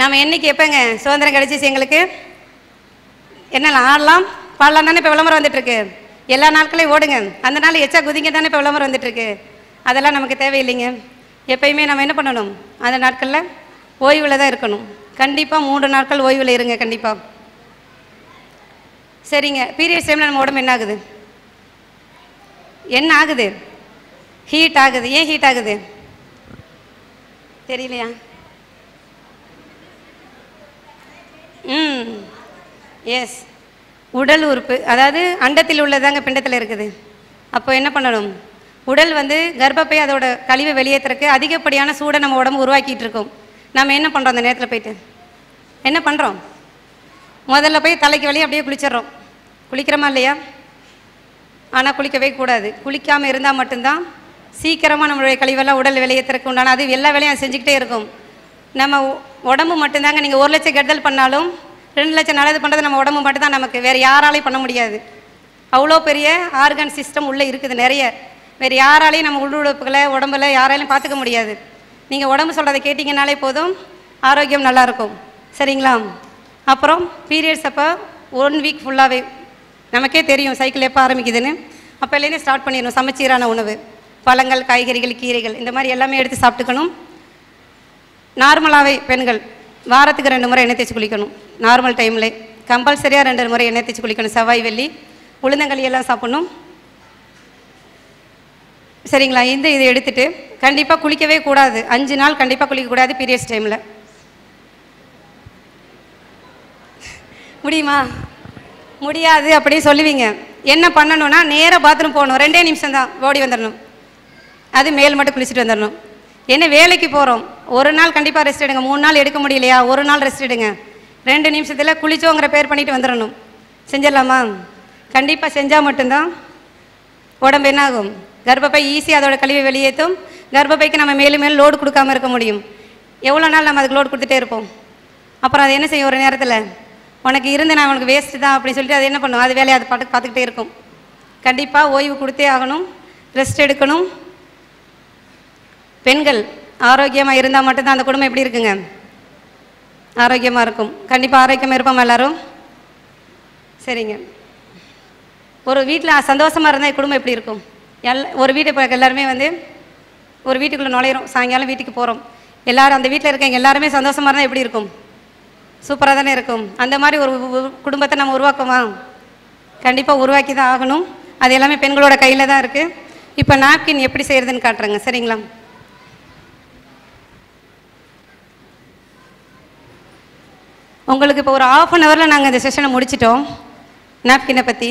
நாம் என்ன கேட்பேங்க சுதந்திரம் கிடைச்சிச்சு எங்களுக்கு என்ன ஆடலாம் பாடலாம் தானே இப்போ விளம்பரம் வந்துட்டுருக்கு. எல்லா நாட்களையும் ஓடுங்க அந்த நாள் எச்சா குதிங்க தானே இப்போ விளம்பரம் வந்துட்டுருக்கு. அதெல்லாம் நமக்கு தேவையில்லைங்க. எப்பயுமே நம்ம என்ன பண்ணணும், அந்த நாட்களில் ஓய்வில் தான் இருக்கணும். கண்டிப்பாக 3 நாட்கள் ஓய்வில் இருங்க கண்டிப்பாக. சரிங்க, பீரியட்ஸ் டைமில் நம்ம உடம்பு என்ன ஆகுது, என்ன ஆகுது, ஹீட் ஆகுது. ஏன் ஹீட் ஆகுது தெரியலையா? எஸ், உடல் உறுப்பு, அதாவது அண்டத்தில் உள்ளதாங்க பிண்டத்தில் இருக்குது. அப்போ என்ன பண்ணணும், உடல் வந்து கர்ப்பப்பை அதோட கழிவை வெளியேற்றுறக்கு அதிகப்படியான சூடை நம்ம உடம்பு உருவாக்கிட்டு இருக்கோம். நம்ம என்ன பண்ணுறோம், அந்த நேரத்தில் போயிட்டு என்ன பண்ணுறோம், முதல்ல போய் தலைக்கு வெளியே அப்படியே குளிச்சிட்றோம். குளிக்கிறோமா இல்லையா? ஆனால் குளிக்கவே கூடாது. குளிக்காமல் இருந்தால் மட்டும்தான் சீக்கிரமாக நம்மளுடைய கழிவெல்லாம் உடல் வெளியேற்றுறக்கு உண்டான அது எல்லா வேலையும் அது செஞ்சுக்கிட்டே இருக்கும். நம்ம உடம்பு மட்டும்தாங்க, நீங்கள் 1 லட்சம் கெடுதல் பண்ணாலும் 2 லட்சம் நல்லது பண்ணுறது நம்ம உடம்பு மட்டும்தான், நமக்கு வேறு யாராலையும் பண்ண முடியாது. அவ்வளோ பெரிய ஆர்கன் சிஸ்டம் உள்ளே இருக்குது நிறைய, வேறு யாராலையும் நம்ம உள்ளுறுப்புகளை உடம்புல யாராலையும் பார்த்துக்க முடியாது. நீங்கள் உடம்பு சொல்கிறத கேட்டிங்கனாலே போதும், ஆரோக்கியம் நல்லாயிருக்கும். சரிங்களா? அப்புறம் பீரியட்ஸ் அப்போ 1 வீக் ஃபுல்லாகவே நமக்கே தெரியும் சைக்கிள் எப்போ ஆரம்பிக்குதுன்னு. அப்போலேருந்தே ஸ்டார்ட் பண்ணிடணும். சமச்சீரான உணவு, பழங்கள், காய்கறிகள், கீரைகள், இந்த மாதிரி எல்லாமே எடுத்து சாப்பிட்டுக்கணும். நார்மலாகவே பெண்கள் வாரத்துக்கு 2 முறை எண்ணெய் தேய்ச்சி குளிக்கணும். நார்மல் டைமில் கம்பல்சரியாக 2 முறை எண்ணெய் தேய்ச்சி குளிக்கணும். செவ்வாய் வெள்ளி உளுந்தங்களி எல்லாம் சாப்பிட்ணும். சரிங்களா? இந்த இதை எடுத்துகிட்டு கண்டிப்பாக குளிக்கவே கூடாது. 5 நாள் கண்டிப்பாக குளிக்கக்கூடாது பீரியட்ஸ் டைமில். முடியுமா? முடியாது அப்படின்னு சொல்லுவீங்க. என்ன பண்ணணும்னா நேராக பாத்ரூம் போகணும். 2 நிமிஷம் தான், ஓடி வந்துடணும். அது மேல் மட்டும் குளிச்சுட்டு வந்துடணும். என்ன வேலைக்கு போகிறோம், 1 நாள் கண்டிப்பாக ரெஸ்ட் எடுங்க. 3 நாள் எடுக்க முடியலையா, 1 நாள் ரெஸ்ட் எடுங்க. 2 நிமிஷத்தில் குளிச்சோங்கிற பேர் பண்ணிட்டு வந்துடணும். செஞ்சிடலாமா? கண்டிப்பாக செஞ்சால் மட்டும்தான் உடம்பு என்ன ஆகும், கர்ப்பப்பை ஈஸியாக அதோட கழிவை வெளியேற்றும். கர்ப்பப்பைக்கு நம்ம மேலும் மேலும் லோடு கொடுக்காமல் இருக்க முடியும். எவ்வளோ நாள் நம்ம அதுக்கு லோடு கொடுத்துட்டே இருப்போம். அப்புறம் அது என்ன செய்யும், ஒரு நேரத்தில் உனக்கு இருந்து நான் உனக்கு வேஸ்ட்டு தான் அப்படின்னு சொல்லிட்டு அது என்ன பண்ணும், அது வேலையை அது பார்த்துக்கிட்டே இருக்கும். கண்டிப்பாக ஓய்வு கொடுத்தே ஆகணும், ரெஸ்ட் எடுக்கணும். பெண்கள் ஆரோக்கியமாக இருந்தால் மட்டும்தான் அந்த குடும்பம் எப்படி இருக்குங்க, ஆரோக்கியமாக இருக்கும். கண்டிப்பாக ஆரோக்கியமாக இருப்போம் எல்லோரும். சரிங்க, ஒரு வீட்டில் சந்தோஷமாக இருந்தால் குடும்பம் எப்படி இருக்கும்? ஒரு வீட்டை இப்போ எல்லாருமே வந்து ஒரு வீட்டுக்குள்ளே நுழையிறோம், சாயங்காலம் வீட்டுக்கு போகிறோம். எல்லோரும் அந்த வீட்டில் இருக்கவங்க எல்லாருமே சந்தோஷமாக இருந்தால் எப்படி இருக்கும், சூப்பராக தானே இருக்கும். அந்த மாதிரி ஒரு குடும்பத்தை நம்ம உருவாக்குமா? கண்டிப்பாக உருவாக்கி தான் ஆகணும். அது எல்லாமே பெண்களோட கையில் தான் இருக்குது. இப்போ நாப்கின் எப்படி செய்கிறதுன்னு காட்டுறேங்க. சரிங்களா? உங்களுக்கு இப்போ ஒரு 1/2 ஹவரில் நாங்கள் இந்த செஷனை முடிச்சிட்டோம் நாப்கினை பற்றி.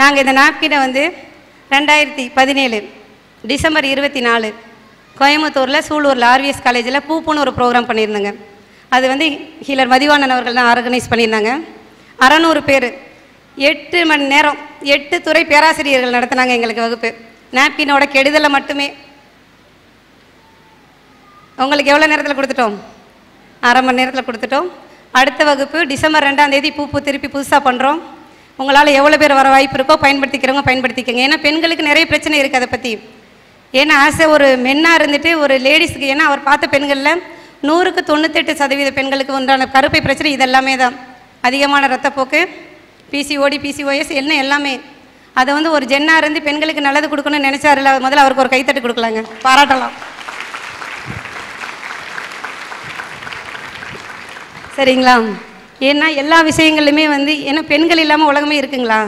நாங்கள் இந்த நாப்கினை வந்து 2017 டிசம்பர் 24 கோயம்புத்தூரில் சூலூரில் RVS காலேஜில் பூப்புன்னு ஒரு ப்ரோக்ராம் பண்ணியிருந்தேங்க. அது வந்து ஹீலர் மதிவாணன் அவர்கள் தான் ஆர்கனைஸ் பண்ணியிருந்தாங்க. 600 பேர் 8 மணி நேரம் 8 துறை பேராசிரியர்கள் நடத்தினாங்க எங்களுக்கு வகுப்பு. நாப்கினோட கெடுதலை மட்டுமே உங்களுக்கு எவ்வளோ நேரத்தில் கொடுத்துட்டோம், 1/2 மணி நேரத்தில் கொடுத்துட்டோம். அடுத்த வகுப்பு டிசம்பர் 2 பூப்பு திருப்பி புதுசாக பண்ணுறோம். உங்களால் எவ்வளோ பேர் வர வாய்ப்பு இருக்கோ பயன்படுத்திக்கிறவங்க பயன்படுத்திக்கோங்க. ஏன்னா பெண்களுக்கு நிறைய பிரச்சனை இருக்குது அதை பற்றி. ஏன்னா ஆசை ஒரு மென்னாக இருந்துட்டு ஒரு லேடிஸுக்கு, ஏன்னா அவர் பார்த்த பெண்களில் 100க்கு 98% பெண்களுக்கு உண்டான கருப்பை பிரச்சனை இது எல்லாமே தான். அதிகமான ரத்தப்போக்கு, PCOD, PCOS என்ன எல்லாமே. அதை வந்து ஒரு ஜென்னாக இருந்து பெண்களுக்கு நல்லது கொடுக்கணும்னு நினச்சாருல, முதல்ல அவருக்கு ஒரு கைத்தட்டு கொடுக்கலாங்க, பாராட்டலாம். சரிங்களா? ஏன்னா எல்லா விஷயங்களுமே வந்து, ஏன்னா பெண்கள் இல்லாமல் உலகமே இருக்குங்களா?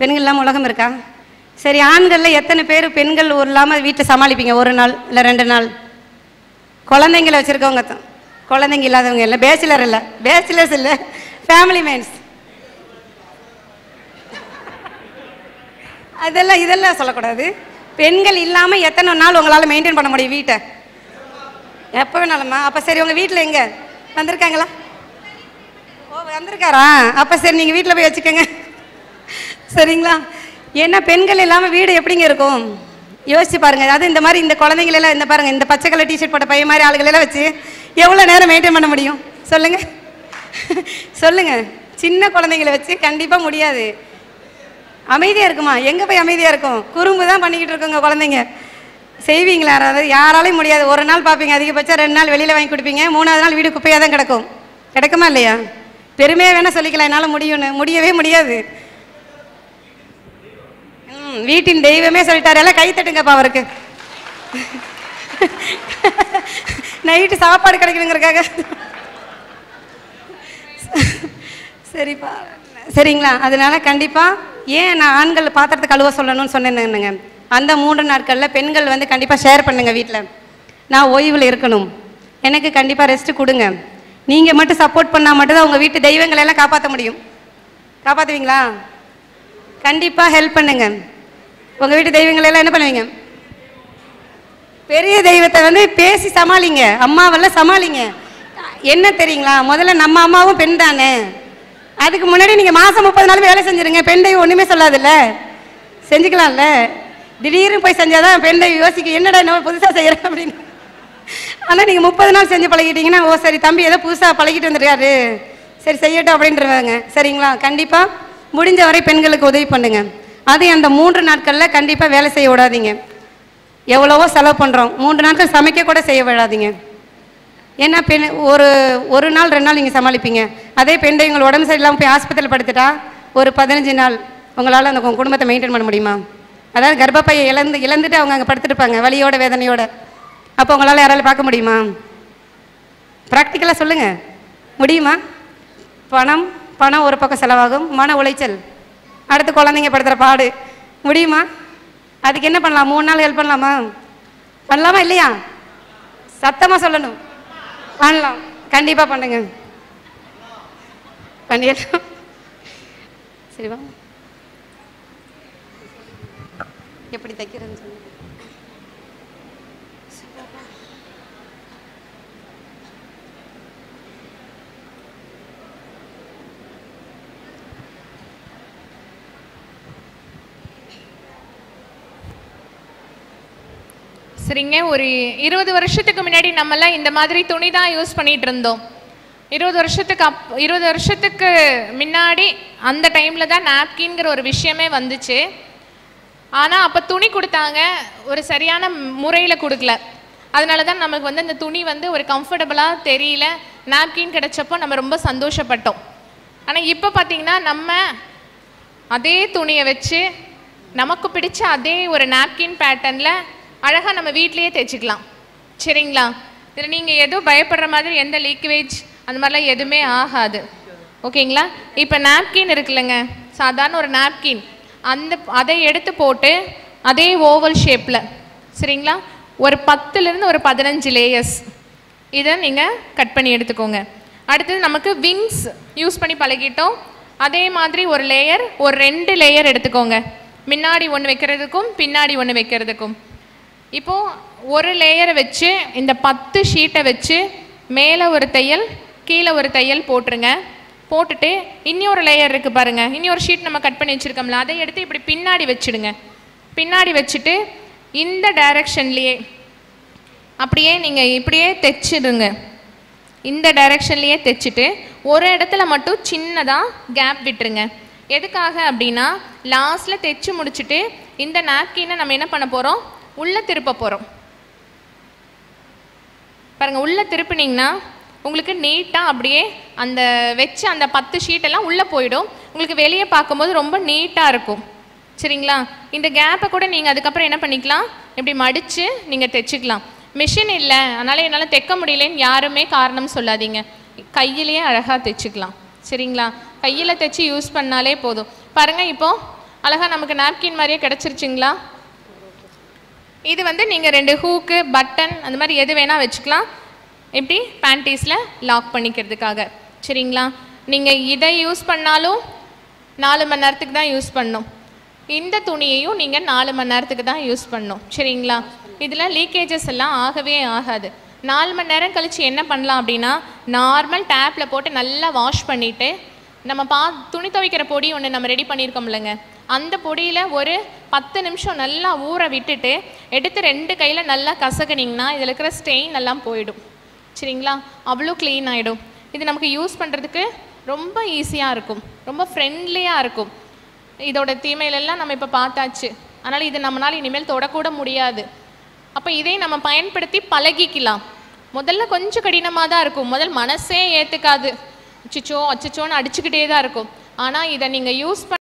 பெண்கள் இல்லாமல் உலகம் இருக்கா? சரி, ஆண்களில் எத்தனை பேர் பெண்கள் இல்லாமல் வீட்டை சமாளிப்பீங்க? 1 நாள் இல்லை 2 நாள். குழந்தைங்கள வச்சுருக்கவங்க தான், குழந்தைங்க இல்லாதவங்க இல்லை, பேச்சுலர் இல்லை, பேச்சுலர்ஸ் இல்லை, ஃபேமிலி மேன்ஸ் அதெல்லாம் இதெல்லாம் சொல்லக்கூடாது. பெண்கள் இல்லாமல் எத்தனை நாள் உங்களால் மெயின்டைன் பண்ண முடியும் வீட்டை? எப்போ வேணாலுமா? அப்போ சரி, உங்கள் வீட்டில் எங்கே வந்திருக்காங்களா? ஓ, வந்திருக்காரா? அப்போ சரி, நீங்கள் வீட்டில் போய் வச்சுக்கோங்க. சரிங்களா? ஏன்னா பெண்கள் இல்லாமல் வீடு எப்படிங்க இருக்கும் யோசிச்சு பாருங்கள். அது இந்த மாதிரி இந்த குழந்தைங்களெல்லாம் இந்த பாருங்கள், இந்த பச்சை கலர் டிஷர்ட் போட்ட பையன் மாதிரி ஆளுகளெல்லாம் வச்சு எவ்வளோ நேரம் மெயின்டைன் பண்ண முடியும் சொல்லுங்கள், சொல்லுங்கள். சின்ன குழந்தைங்கள வச்சு கண்டிப்பாக முடியாது. அமைதியாக இருக்குமா? எங்கே போய் அமைதியாக இருக்கும்? குறும்பு தான் பண்ணிக்கிட்டு இருக்கோங்க குழந்தைங்க. saving Lara, Yarali Mudia, Oranal Papping, Adipachar, and Nal Villa and Kupinga, Munazal Vidu Kupia than Katakum. Katakamalea. Perime Venasolikal and Alamudio, Mudia, Mudia. Wheat in Dave, Mesolitara, Kaitating a power. Night is our part of Kakaga. Seripa. Seringla, Adana Kandipa, Yen, Angle Path of the Kalua Solanon Sonanangam. And the moon and Arkala, Pengal, and the Kandipa share Pandanga Vitlam. Now, why will Irkanum? Enaka Kandipa rest to Kudungam. Ninga Mata support Panamata, Ungavit, Devangalala Kapatamudium. Kapatavingla Kandipa help Pandangam. Ungavit, Devangalala and Panangam. Peri Devathan, Pesi Samalinga, Amma Vala Samalinga. Yena Teringla, Mother Namma Pendane. I think Munading a mass of Panala sending a pendant, only Sola the Lair. Sendical Lair. Did you by Sanjana and Penda University ended and no Pusa say everything? And then Mupana Senjapalating and was Saritambi, the Pusa, Palakit and the Rare. Sayed of Rindrang, Seringla, Kandipa, Mudinja Pengal Kodi Pandangam. Adi and the moon and Alcala, Kandipa Valley say Odading. Yavolo Salapondrong, moon and Alcala Samaka could say Vadading. என்ன பெண் ஒரு நாள் ரெண்டு நாள் நீங்க சமாளிப்பீங்க அதே பெண்டை உங்க உடம்பு சரியில்லாம போய் ஹாஸ்பிடல்ல படுத்துட்டா ஒரு 15 நாள் உங்களால அந்த குடும்பத்தை மெயின்டெய்ன் பண்ண முடியுமா அதாவது கர்ப்பப்பையை இழந்துட்டு அவங்க அங்க படுத்துட்டுபாங்க வலியோட வேதனையோட அப்ப உங்களால யாரால பார்க்க முடியுமா பிராக்டிகலா சொல்லுங்க முடியுமா பணம் பணம் ஒரு பக்கம் செலவாகும் மன உளைச்சல் அடுத்து குழந்தைங்க படுத்துற பாடு முடியுமா அதுக்கு என்ன பண்ணலாம் மூணு நாள் ஹெல்ப் பண்ணலாமா பண்ணலாமா இல்லையா சத்தமா சொல்லணும் Anlam, Kandipa Pandangan. Pandiela. Seriba. எப்படி தைக்கிறேன்னு சொல்லுங்க. சரிங்க ஒரு 20 வருஷத்துக்கு முன்னாடி நம்ம எல்லாம் இந்த மாதிரி துணி தான் யூஸ் பண்ணிட்டு இருந்தோம் 20 வருஷத்துக்கு முன்னாடி அந்த டைம்ல தான் நாப்கின்ங்கற ஒரு விஷயமே வந்துச்சு ஆனா அப்ப துணி கொடுத்தாங்க ஒரு சரியான முறையில கொடுக்கல அதனால தான் நமக்கு வந்து அந்த துணி வந்து ஒரு கம்ஃபர்ட்டபிளா தெரியல நாப்கின் கிடைச்சப்போ நம்ம ரொம்ப சந்தோஷப்பட்டோம் ஆனா இப்ப பாத்தீங்கன்னா நம்ம அதே துணியை வெச்சு நமக்கு பிடிச்ச அதே ஒரு நாப்கின் பேட்டர்ன்ல அழகா நம்ம வீட்லயே தேய்ச்சிக்கலாம் சரிங்களா இத நீங்க ஏதோ பயப்படுற மாதிரி எந்த லீக்கேஜ் அந்த மாதிரி எதுமே ஆகாது ஓகேங்களா இப்போ நாப்கின் இருக்குலங்க சாதாரண ஒரு நாப்கின் அந்த அதை எடுத்து போட்டு அதே ஓவல் ஷேப்ல சரிங்களா ஒரு 10 ல இருந்து ஒரு 15 லேயர்ஸ் இத நீங்க கட் பண்ணி எடுத்துக்கோங்க அடுத்து நமக்கு விங்ஸ் யூஸ் பண்ணி பழகிட்டோம் அதே மாதிரி ஒரு லேயர் ஒரு ரெண்டு லேயர் எடுத்துக்கோங்க முன்னாடி ஒன்னு வைக்கிறதுக்கும் பின்னாடி ஒன்னு வைக்கிறதுக்கும் இப்போ ஒரு லேயர் வெச்சு இந்த 10 ஷீட்டை வெச்சு மேலே ஒரு தையல் கீழ ஒரு தையல் போட்றங்க போட்டுட்டு இன்னொரு லேயர் இருக்கு பாருங்க இன்னொரு ஷீட் நம்ம கட் பண்ணி வச்சிருக்கோம்ல அதை எடுத்து இப்படி பின்னாடி வெச்சிடுங்க பின்னாடி வெச்சிட்டு இந்த டைரக்ஷன்லயே அப்படியே நீங்க இப்படியே தெச்சிடுங்க இந்த டைரக்ஷன்லயே தெச்சிட்டு ஒரு இடத்துல மட்டும் சின்னதா கேப் விட்டுருங்க எதுக்காக அப்படினா லாஸ்ட்ல தெச்சு முடிச்சிட்டு இந்த நாப்கினை நம்ம என்ன பண்ண போறோம் உள்ள திருப்ப போறோம் பாருங்க உள்ள திருப்பினீங்கனா உங்களுக்கு நீட்டா அப்படியே அந்த வெச்சு அந்த 10 ஷீட் எல்லாம் உள்ள போய்டும் உங்களுக்கு வெளிய பாக்கும்போது ரொம்ப நீட்டா இருக்கும் சரிங்களா இந்த கேப்பை கூட நீங்க அதுக்கு அப்புறம் என்ன பண்ணிக்கலாம் இப்படி மடிச்சு நீங்க தெச்சிக்கலாம் மெஷின் இல்ல அதனால என்னால தெக்க முடியலன்னு யாருமே காரணம் சொல்லாதீங்க கையிலேயே அழகா தெச்சிக்கலாம் சரிங்களா கையில தெச்சி யூஸ் பண்ணாலே போதும் பாருங்க இப்போ அழகா நமக்கு நாப்கின் மாதிரியே கிடைச்சிருச்சுங்களா இது வந்து நீங்க ரெண்டு ஹூக் பட்டன் அந்த மாதிரி எது வேணா வெச்சுக்கலாம் இப்படி panties-ல லாக் பண்ணிக்கிறதுக்காக சரிங்களா நீங்க இதை யூஸ் பண்ணாலும் 4 மணி நேரத்துக்கு தான் யூஸ் பண்ணனும் இந்த துணியையும் நீங்க 4 மணி நேரத்துக்கு தான் யூஸ் பண்ணனும் சரிங்களா இதுல லீக்கேजेस எல்லாம் ஆகவே ஆகாது 4 மணி நேரம் கழிச்சு என்ன பண்ணலாம் அப்படினா நார்மல் டேப்ல போட்டு நல்லா வாஷ் பண்ணிட்டு நம்ம துணி துவைக்கிற பொடி ஒன்னு நம்ம ரெடி பண்ணிருக்கோம்லங்க அந்த பொடியில ஒரு 10 நிமிஷம் நல்லா ஊற விட்டுட்டு எடுத்து ரெண்டு கையில நல்லா கசக்குனீங்கனா இதுல இருக்கிற ஸ்டெயின் எல்லாம் போய்டும் சரிங்களா அவ்ளோ க்ளீன் ஆயிடும் இது நமக்கு யூஸ் பண்றதுக்கு ரொம்ப ஈஸியா இருக்கும் ரொம்ப ஃப்ரெண்ட்லியா இருக்கும் இதோட தீமையில எல்லாம் நம்ம இப்ப பார்த்தாச்சு அதனால இது நம்மனால இனிமேல் தொட கூட முடியாது அப்ப இதை நம்ம பயன்படுத்தி பழகிக்கலாம். முதல்ல கொஞ்சம் கடினமாக தான் இருக்கும், முதல் மனசே ஏற்றுக்காது, அச்சோ அச்சோன்னு அடிச்சுக்கிட்டே தான் இருக்கும். ஆனால் இதை நீங்கள் யூஸ்